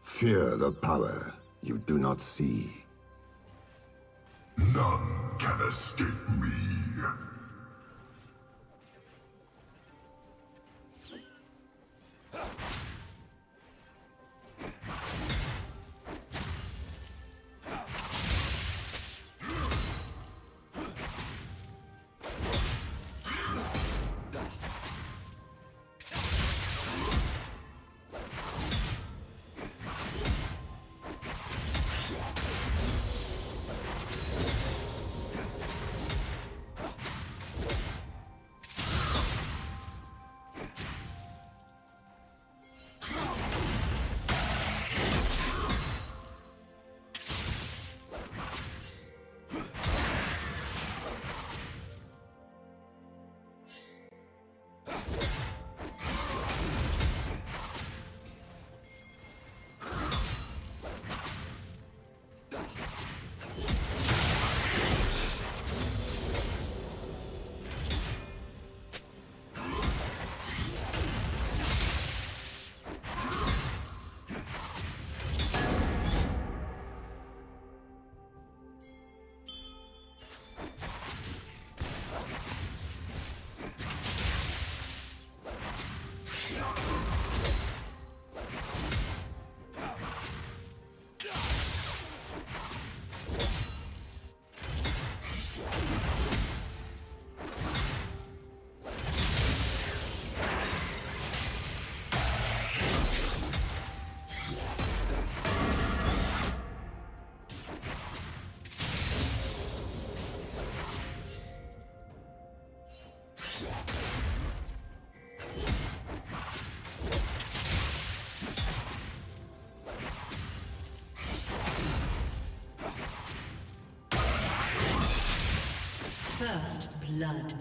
Fear the power you do not see. None can escape me. First blood.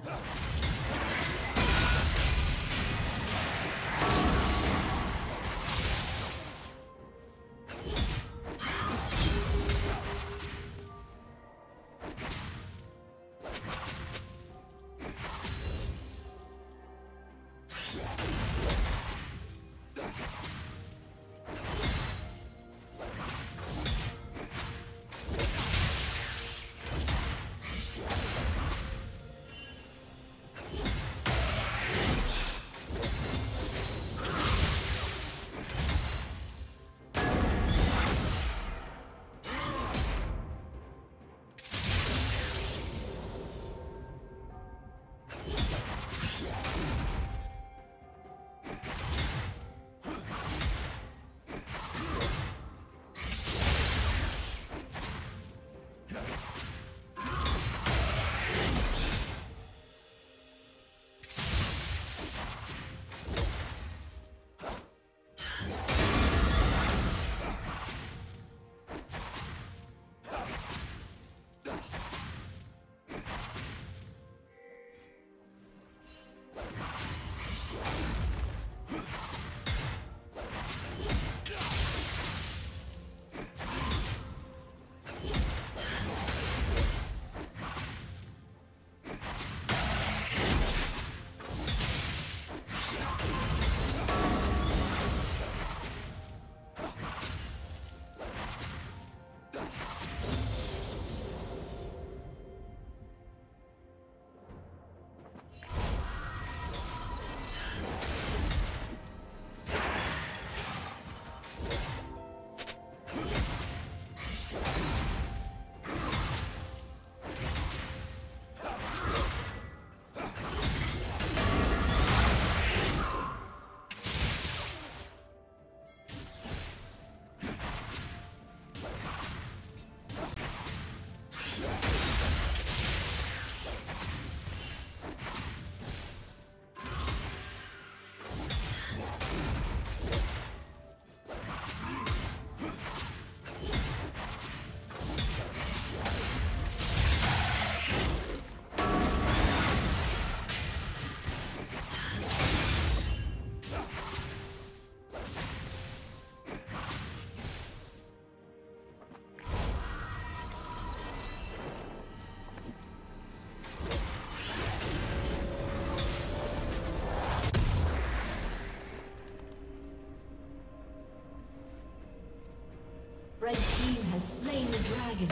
Red team has slain the dragon.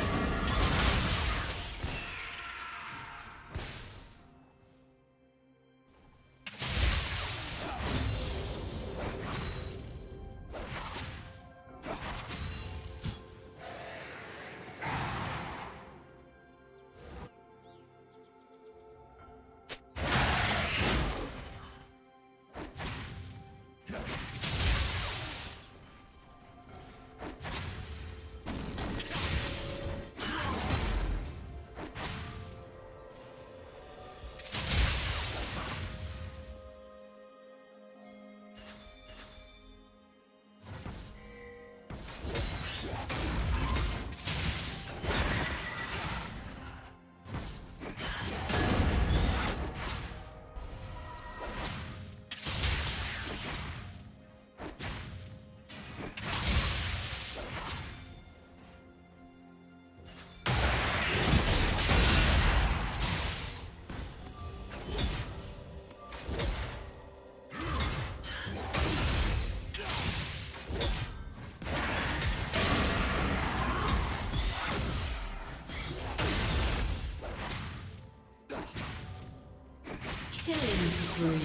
Three.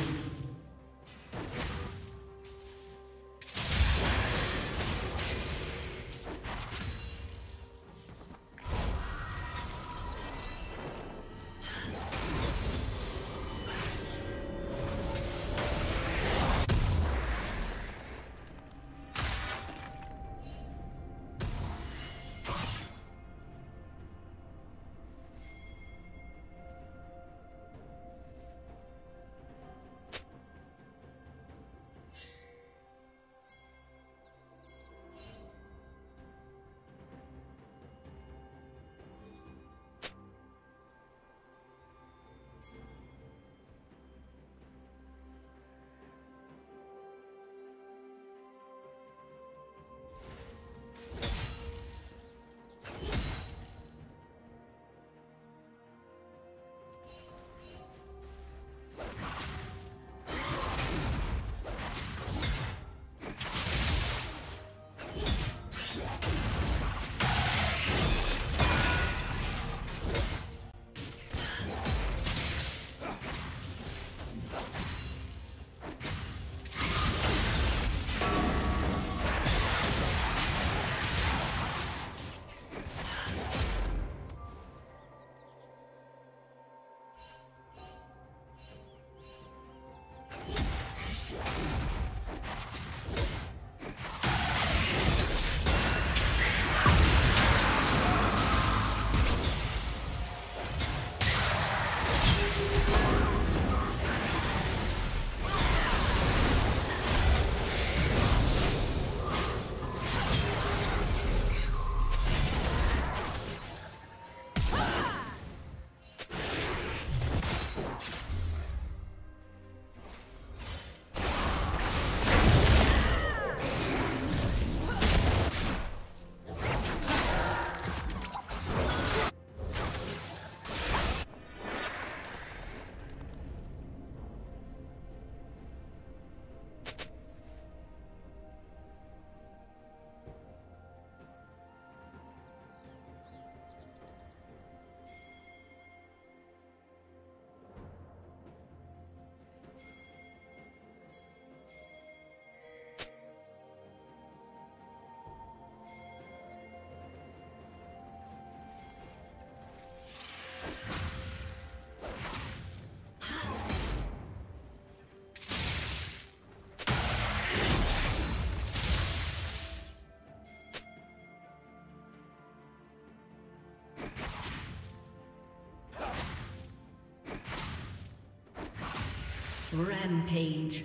Rampage.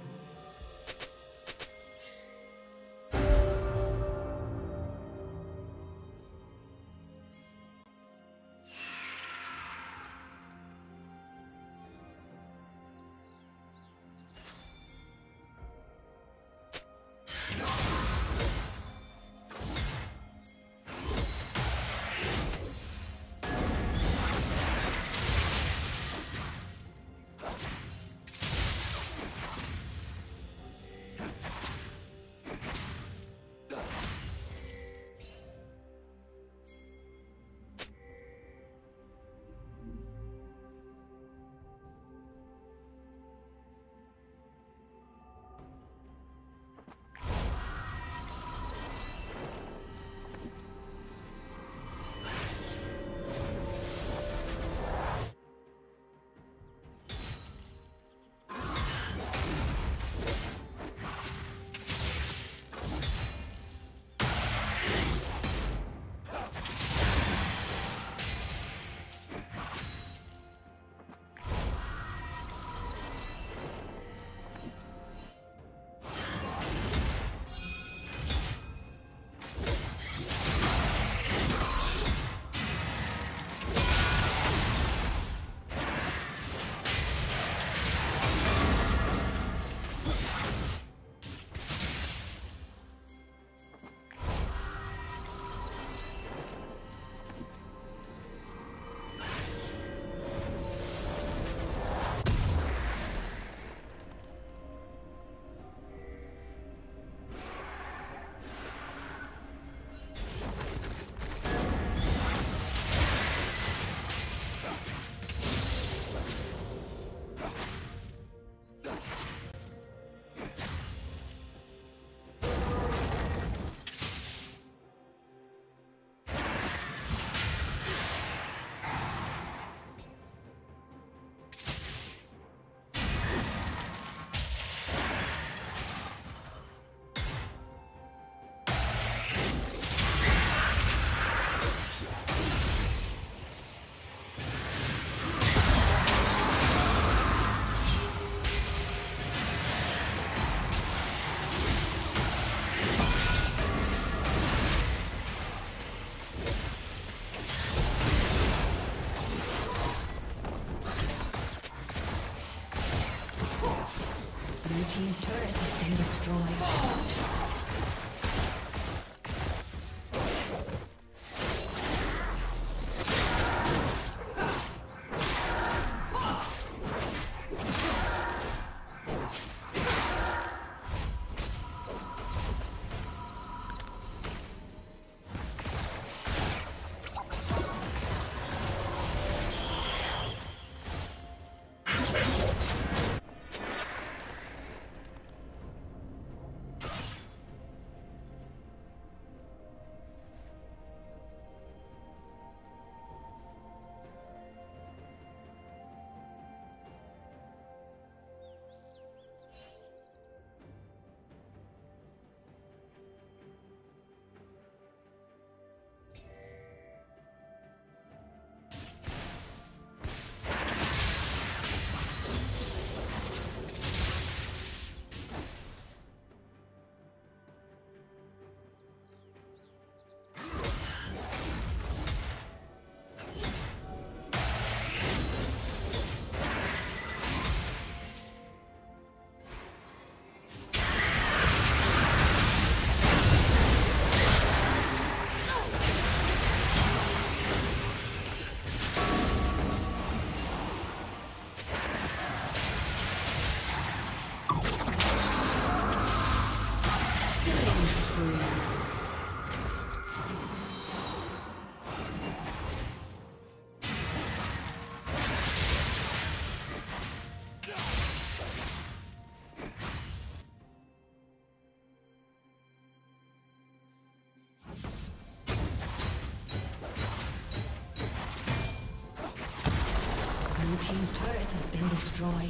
Team's turret has been destroyed. Team's turret has been destroyed.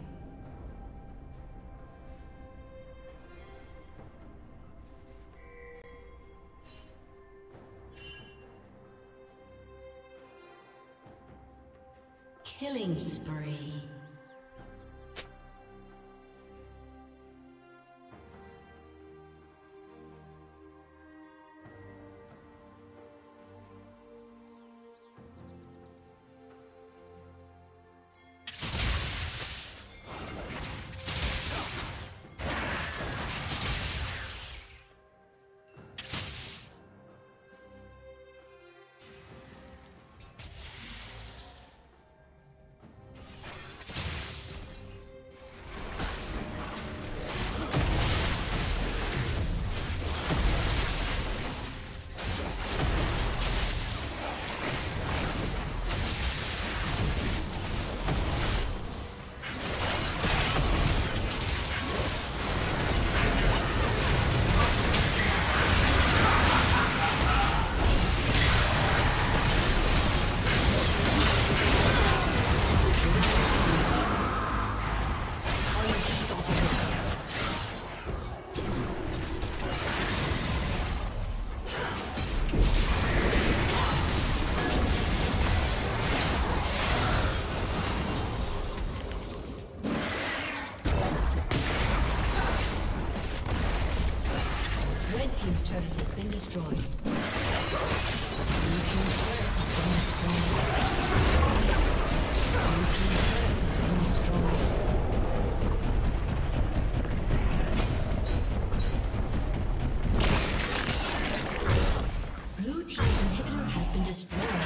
Killing spree. Team's turret has been destroyed. Blue team's turret has been destroyed. Blue team's turret has been destroyed.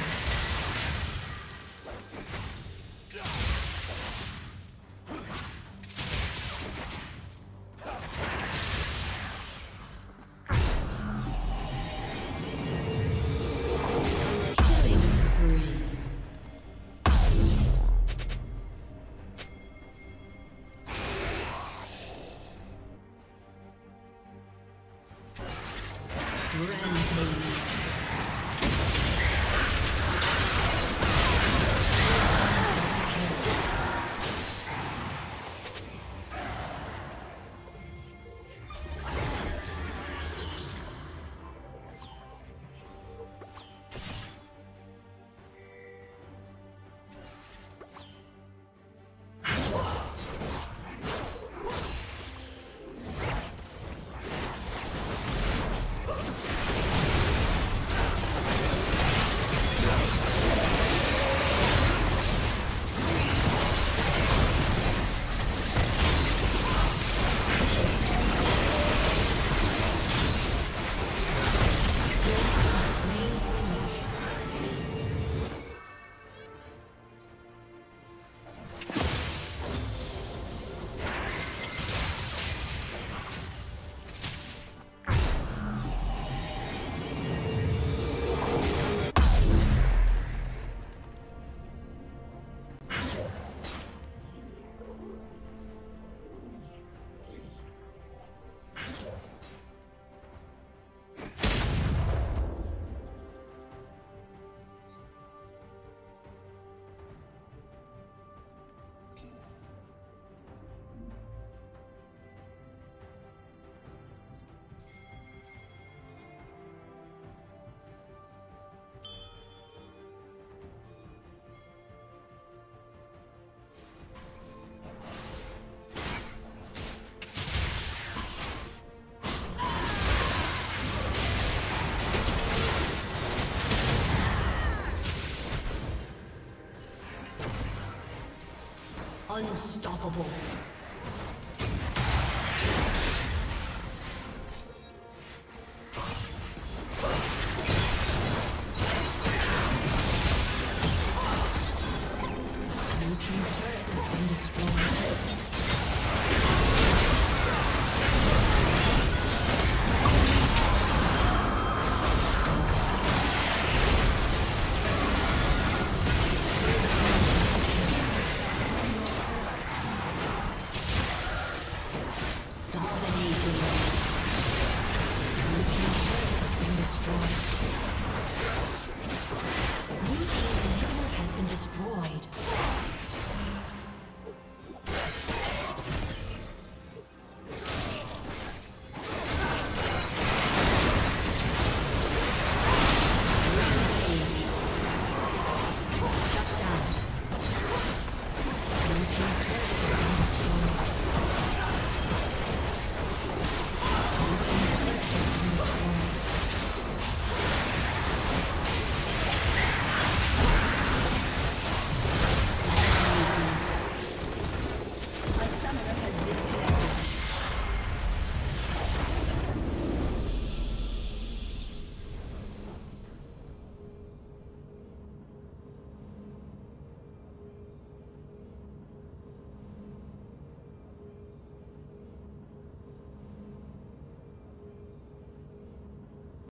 Unstoppable.